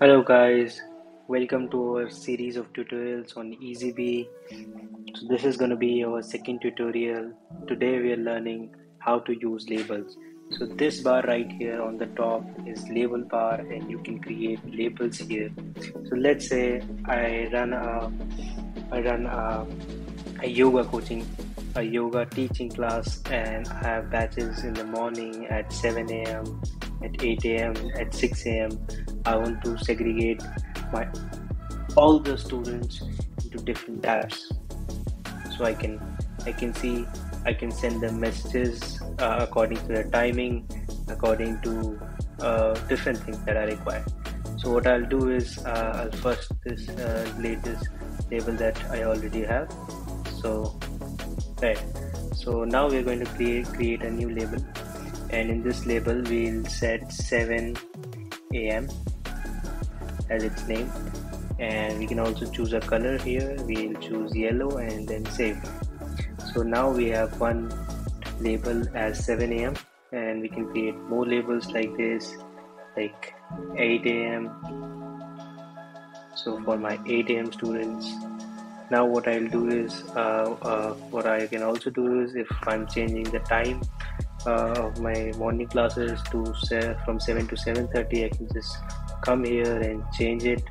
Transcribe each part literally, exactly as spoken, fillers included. Hello guys, welcome to our series of tutorials on Eazybe. So this is going to be our second tutorial. Today we are learning how to use labels. So this bar right here on the top is label bar, and you can create labels here. So let's say I run a I run a, a yoga coaching a yoga teaching class, and I have batches in the morning at seven A M at eight A M at six A M I want to segregate my all the students into different tabs, so I can I can see I can send them messages uh, according to their timing, according to uh, different things that are required. So what I'll do is uh, I'll first this uh, latest label that I already have. So right. So now we're going to create create a new label, and in this label we'll set seven A M as its name, and we can also choose a color here. We'll choose yellow and then save. So now we have one label as seven A M, and we can create more labels like this, like eight A M So for my eight A M students. Now what I'll do is uh, uh, what I can also do is, if I'm changing the time Uh, of my morning classes to se from seven to seven thirty, I can just come here and change it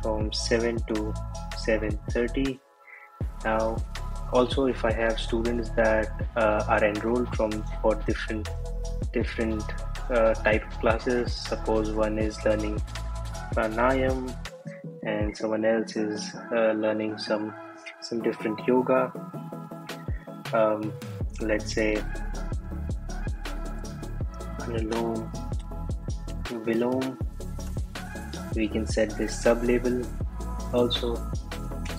from seven to seven thirty. Now also, if I have students that uh, are enrolled from for different different uh, type of classes, suppose one is learning pranayam and someone else is uh, learning some some different yoga, um, let's say Anulom, Vilom, we can set this sub label also.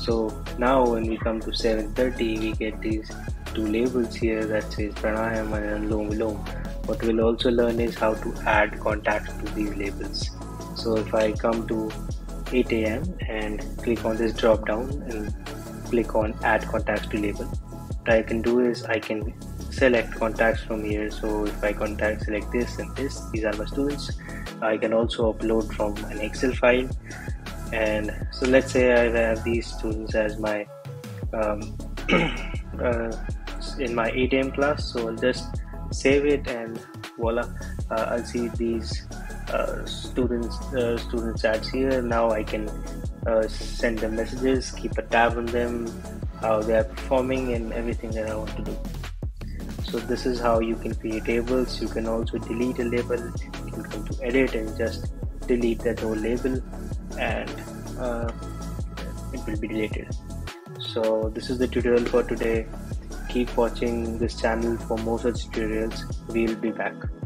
So now when we come to seven thirty, we get these two labels here that says Pranayam and Anulom Vilom. What we'll also learn is how to add contacts to these labels. So if I come to eight A M and click on this drop down and click on add contacts to label, what I can do is I can select contacts from here. So if I contact select this and this, these are my students. I can also upload from an Excel file, and so let's say I have these students as my um, uh, in my eight A M class. So I'll just save it, and voila, uh, I'll see these uh, students uh, students ads here. Now I can uh, send them messages, keep a tab on them, how they are performing, and everything that I want to do. So this is how you can create labels. You can also delete a label. You can come to edit and just delete that whole label, and uh, it will be deleted. So this is the tutorial for today. Keep watching this channel for more such tutorials. We'll be back.